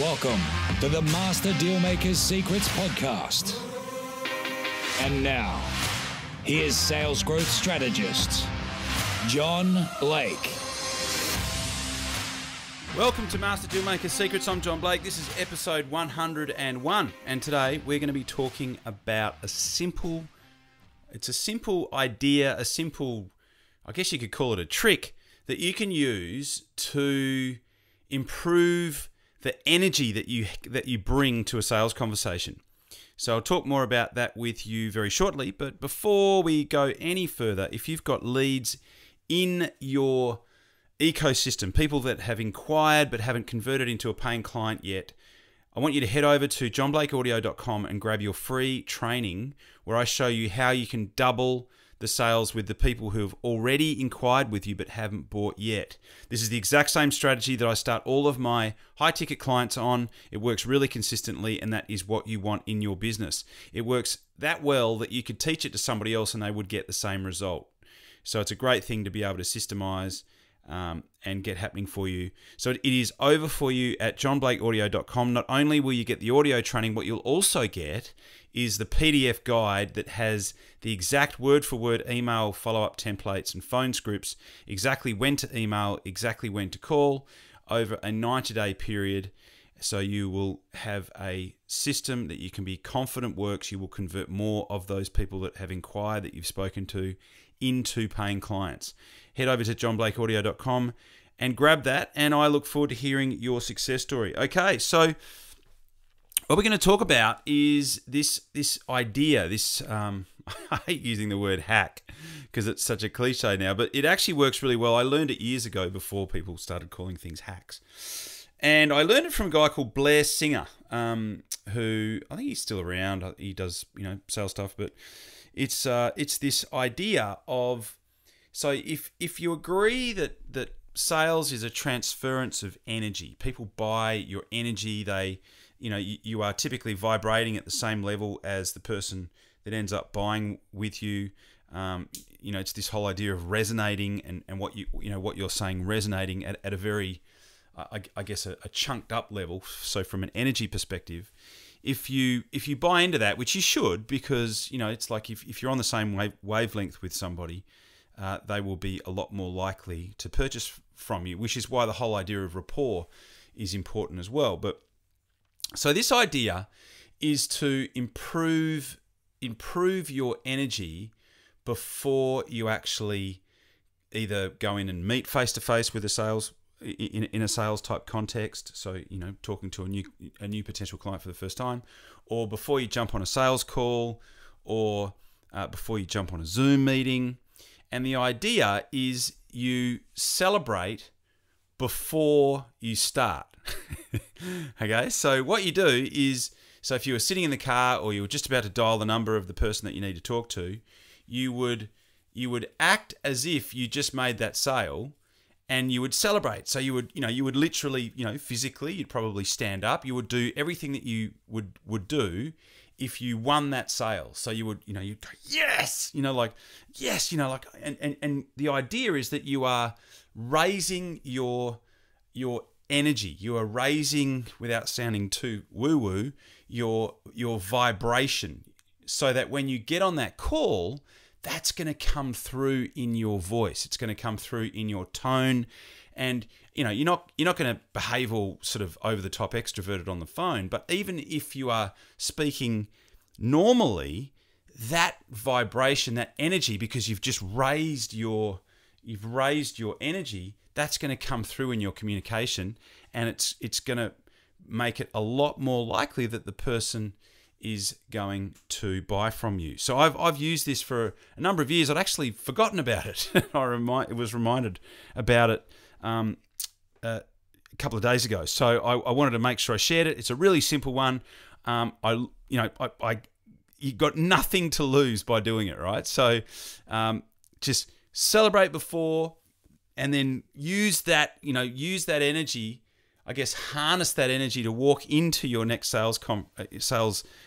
Welcome to the Master Dealmaker's Secrets Podcast. And now, here's sales growth strategist, John Blake. Welcome to Master Dealmaker's Secrets. I'm John Blake. This is episode 101. And today we're going to be talking about a simple idea, I guess you could call it a trick that you can use to improve the energy that you bring to a sales conversation. So I'll talk more about that with you very shortly, but before we go any further, if you've got leads in your ecosystem, people that have inquired but haven't converted into a paying client yet, I want you to head over to johnblakeaudio.com and grab your free training where I show you how you can double the sales with the people who have already inquired with you but haven't bought yet. This is the exact same strategy that I start all of my high-ticket clients on. It works really consistently, and that is what you want in your business. It works that well that you could teach it to somebody else and they would get the same result. So it's a great thing to be able to systemize and get happening for you. So it is over for you at johnblakeaudio.com. Not only will you get the audio training, what you'll also get is the PDF guide that has the exact word-for-word email follow-up templates and phone scripts, exactly when to email, exactly when to call, over a 90-day period. So you will have a system that you can be confident works. You will convert more of those people that have inquired that you've spoken to into paying clients. Head over to johnblakeaudio.com and grab that, and I look forward to hearing your success story. Okay, so what we're going to talk about is this idea, I hate using the word hack because it's such a cliche now, but it actually works really well. I learned it years ago before people started calling things hacks. And I learned it from a guy called Blair Singer, who I think he's still around. He does, sales stuff, but it's this idea of, so if you agree that sales is a transference of energy, people buy your energy. They, you are typically vibrating at the same level as the person that ends up buying with you. It's this whole idea of resonating and what you're saying resonating at a very, I guess, a chunked up level. So from an energy perspective, if you buy into that, which you should, because it's like if you're on the same wavelength with somebody, they will be a lot more likely to purchase from you, which is why the whole idea of rapport is important as well. But so this idea is to improve your energy before you actually either go in and meet face to face with a sales in a sales type context, so talking to a new potential client for the first time, or before you jump on a sales call, or before you jump on a Zoom meeting. And the idea is you celebrate before you start. Okay, so what you do is, so if you were sitting in the car or you were just about to dial the number of the person that you need to talk to, you would act as if you just made that sale. And you would celebrate. So you would literally, physically, you'd probably stand up. You would do everything that you would do if you won that sale. So you would, you'd go, yes, like, yes, like, and the idea is that you are raising your energy. You are raising, without sounding too woo-woo, your vibration, so that when you get on that call, that's going to come through in your voice. It's going to come through in your tone, and you're not going to behave all sort of over the top extroverted on the phone. But even if you are speaking normally, that vibration, that energy, because you've raised your energy, that's going to come through in your communication, and it's going to make it a lot more likely that the person is going to buy from you. So I've used this for a number of years. I'd actually forgotten about it. I was reminded about it a couple of days ago. So I wanted to make sure I shared it. It's a really simple one. You got nothing to lose by doing it, right? So just celebrate before, and then use that. Use that energy. I guess harness that energy to walk into your next sales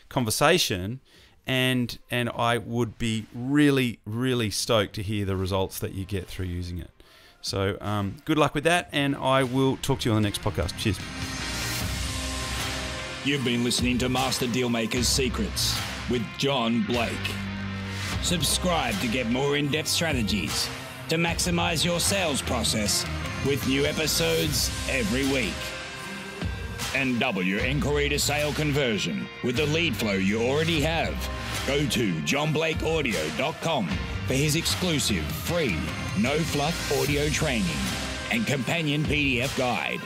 conversation, and I would be really, really stoked to hear the results that you get through using it. So good luck with that, and I will talk to you on the next podcast. Cheers. You've been listening to Master Dealmaker's Secrets with John Blake. Subscribe to get more in-depth strategies to maximize your sales process with new episodes every week. And double your inquiry to sale conversion with the lead flow you already have. Go to johnblakeaudio.com for his exclusive free no-fluff audio training and companion PDF guide.